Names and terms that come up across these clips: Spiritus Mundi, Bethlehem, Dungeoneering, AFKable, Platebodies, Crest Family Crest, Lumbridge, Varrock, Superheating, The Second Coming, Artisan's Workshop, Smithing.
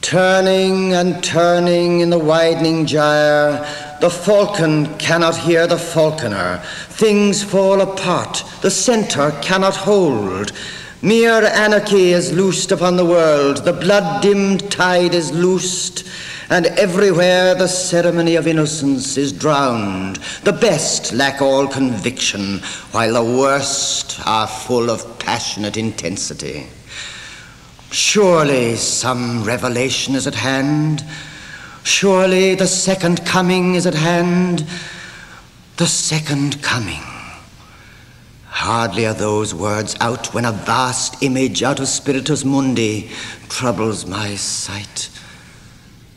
Turning and turning in the widening gyre, the falcon cannot hear the falconer. Things fall apart, the centre cannot hold. Mere anarchy is loosed upon the world, the blood-dimmed tide is loosed, and everywhere the ceremony of innocence is drowned. The best lack all conviction, while the worst are full of passionate intensity. Surely some revelation is at hand. Surely the second coming is at hand. The second coming. Hardly are those words out when a vast image out of Spiritus Mundi troubles my sight.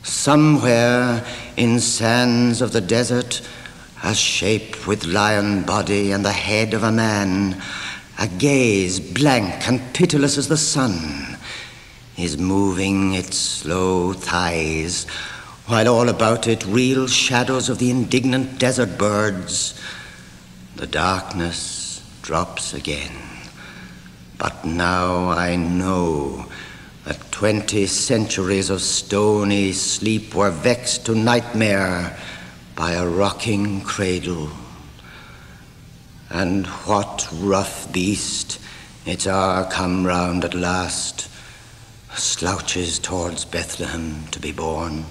Somewhere in sands of the desert, a shape with lion body and the head of a man, a gaze blank and pitiless as the sun, is moving its slow thighs, while all about it real shadows of the indignant desert birds. The darkness drops again, but now I know that 20 centuries of stony sleep were vexed to nightmare by a rocking cradle. And what rough beast, its hour come round at last, slouches towards Bethlehem to be born?